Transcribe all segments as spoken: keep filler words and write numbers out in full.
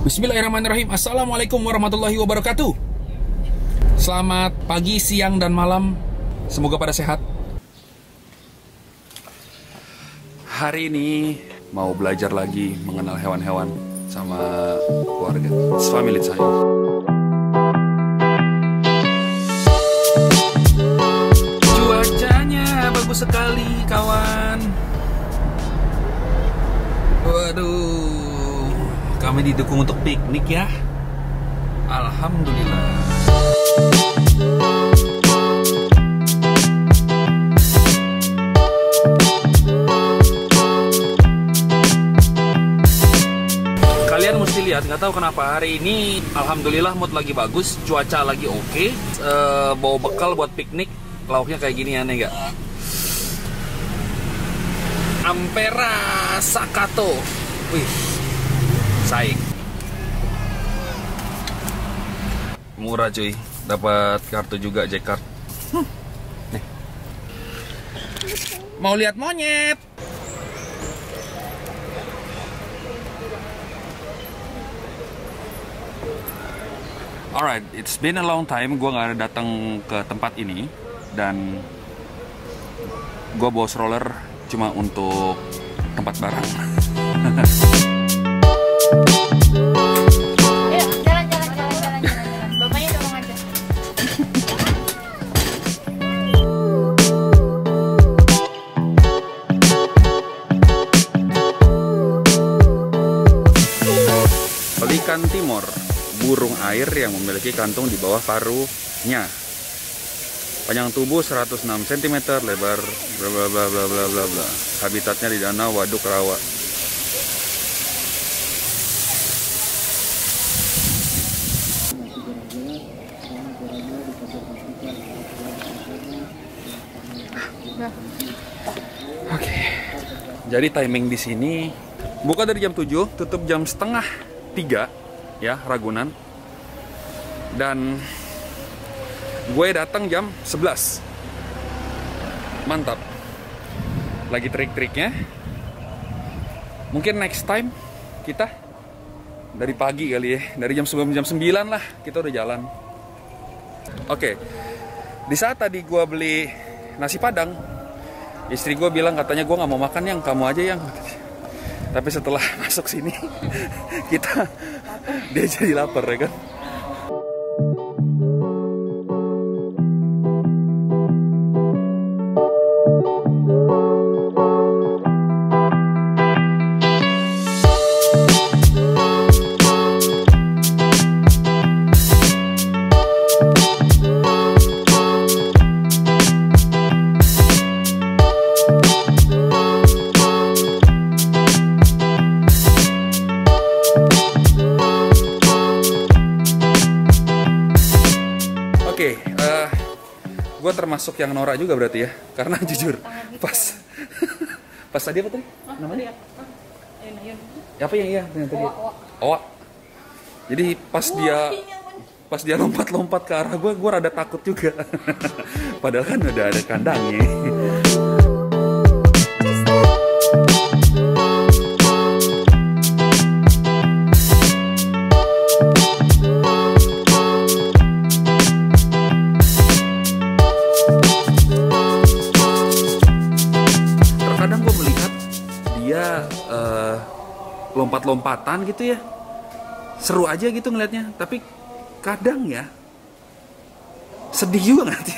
Bismillahirrahmanirrahim. Assalamualaikum warahmatullahi wabarakatuh. Selamat pagi, siang, dan malam. Semoga pada sehat. Hari ini mau belajar lagi mengenal hewan-hewan sama keluarga. It's family time. Bagus sekali kawan. Waduh, kami didukung untuk piknik ya. Alhamdulillah. Kalian mesti lihat, nggak tahu kenapa hari ini alhamdulillah mood lagi bagus, cuaca lagi oke. Okay. E, bawa bekal buat piknik, lauknya kayak gini aneh nggak? Ampera Sakato. Wih, saik. Murah cuy, dapat kartu juga Jakcard. Hmm. Nih. Mau lihat monyet. Alright, it's been a long time gue gak datang ke tempat ini. Dan gue bawa stroller cuma untuk tempat barang. Yuk, jalan, jalan, jalan, jalan, jalan. Bapaknya dorong aja. Pelikan timur, burung air yang memiliki kantung di bawah paruhnya. Panjang tubuh seratus enam sentimeter, lebar bla bla bla bla bla bla bla. Habitatnya di danau, waduk, rawa. Oke. Okay. Jadi timing di sini buka dari jam tujuh, tutup jam setengah tiga ya, Ragunan. Dan gue datang jam sebelas. Mantap. Lagi trik-triknya. Mungkin next time kita dari pagi kali ya, dari jam sebelum jam sembilan lah kita udah jalan. Oke. Di saat tadi gue beli nasi padang, istri gue bilang katanya gue nggak mau makan, yang kamu aja yang. Tapi setelah masuk sini kita dia jadi lapar ya kan. Oke, okay, uh, gue termasuk yang norak juga berarti ya, karena jujur pas pas tadi apa tadi? Namanya? Apa yang iya? Tadi? Owa. Jadi pas dia pas dia lompat-lompat ke arah gue, gue rada takut juga. Padahal kan udah ada kandangnya. Lompat-lompatan gitu ya, seru aja gitu ngelihatnya, tapi kadang ya sedih juga nanti.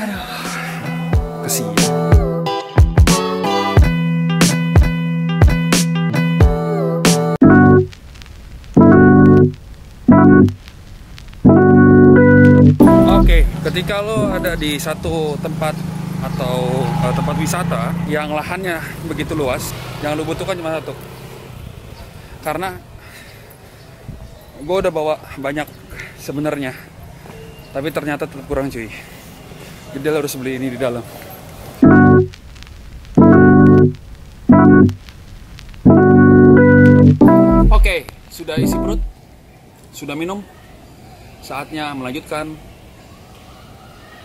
Aduh, kesian. Oke, ketika lo ada di satu tempat atau uh, tempat wisata yang lahannya begitu luas, yang lu butuhkan cuma satu. Karena gue udah bawa banyak sebenarnya, tapi ternyata tetap kurang cuy. Jadi lo harus beli ini di dalam. Oke, okay, sudah isi perut, sudah minum, saatnya melanjutkan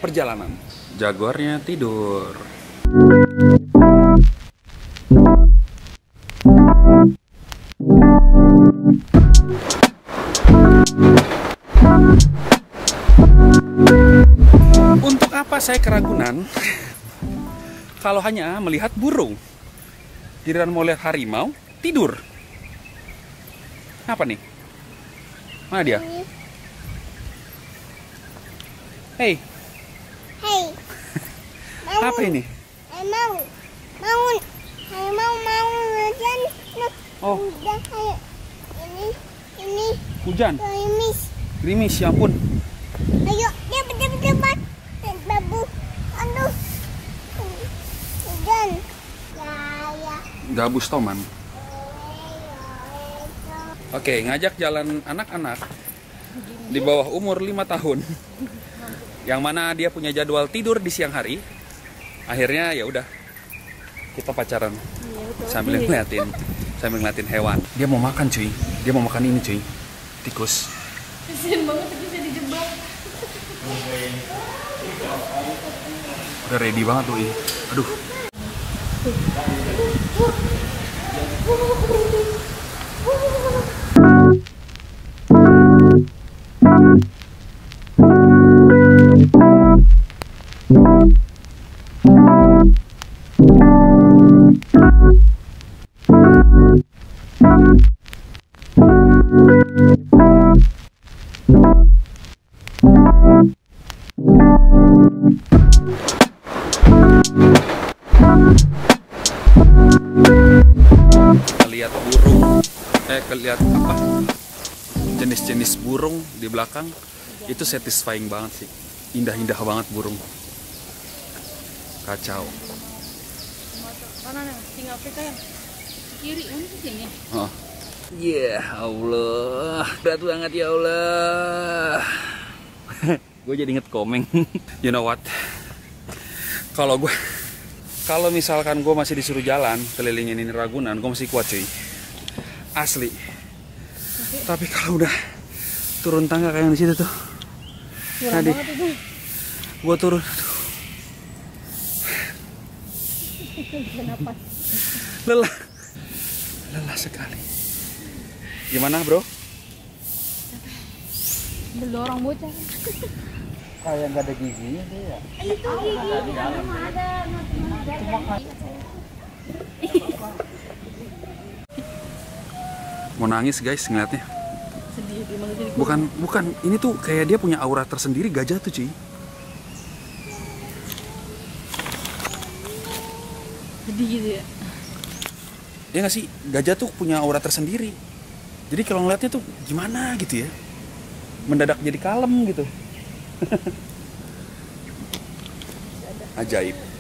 perjalanan. Jaguarnya tidur. saya ke Ragunan kalau hanya melihat burung. Giliran mau lihat harimau, tidur. Apa nih? Mana dia? Hei. Hei. Apa ini? Harimau. Mau. Harimau mau hujan. Oh. Ini ini hujan. Gerimis. Gerimis, ya ampun. Ayo, dia cepat-cepat. Babu. Aduh. Hujan. Gabus Toman. Oke, ngajak jalan anak-anak di bawah umur lima tahun. Yang mana dia punya jadwal tidur di siang hari. Akhirnya ya udah kita pacaran. Sambil ngeliatin, sambil ngeliatin hewan. Dia mau makan, cuy. Dia mau makan ini, cuy. Tikus. Kasian banget tikusnya dijebak. Udah ready banget tuh, aduh. Lihat apa jenis-jenis burung di belakang itu satisfying banget sih, indah-indah banget burung, kacau. Oh. Ya Allah, berat banget ya Allah. Gue jadi inget Komeng. You know what? Kalau gue, kalau misalkan gue masih disuruh jalan kelilingin ini Ragunan, gue masih kuat cuy. Asli. Tapi kalau udah turun tangga kayak yang di situ tuh, tadi gue turun, lelah, lelah sekali. Gimana bro? Belorong bocah. Kayak nggak ada giginya tuh ya? Itu gigi, cuma ada. Mau nangis guys ngeliatnya. Sedih, bukan, bukan, ini tuh kayak dia punya aura tersendiri gajah tuh cuy. Sedih gitu ya. Ya nggak sih, gajah tuh punya aura tersendiri. Jadi kalau ngeliatnya tuh gimana gitu ya, mendadak jadi kalem gitu. Ajaib.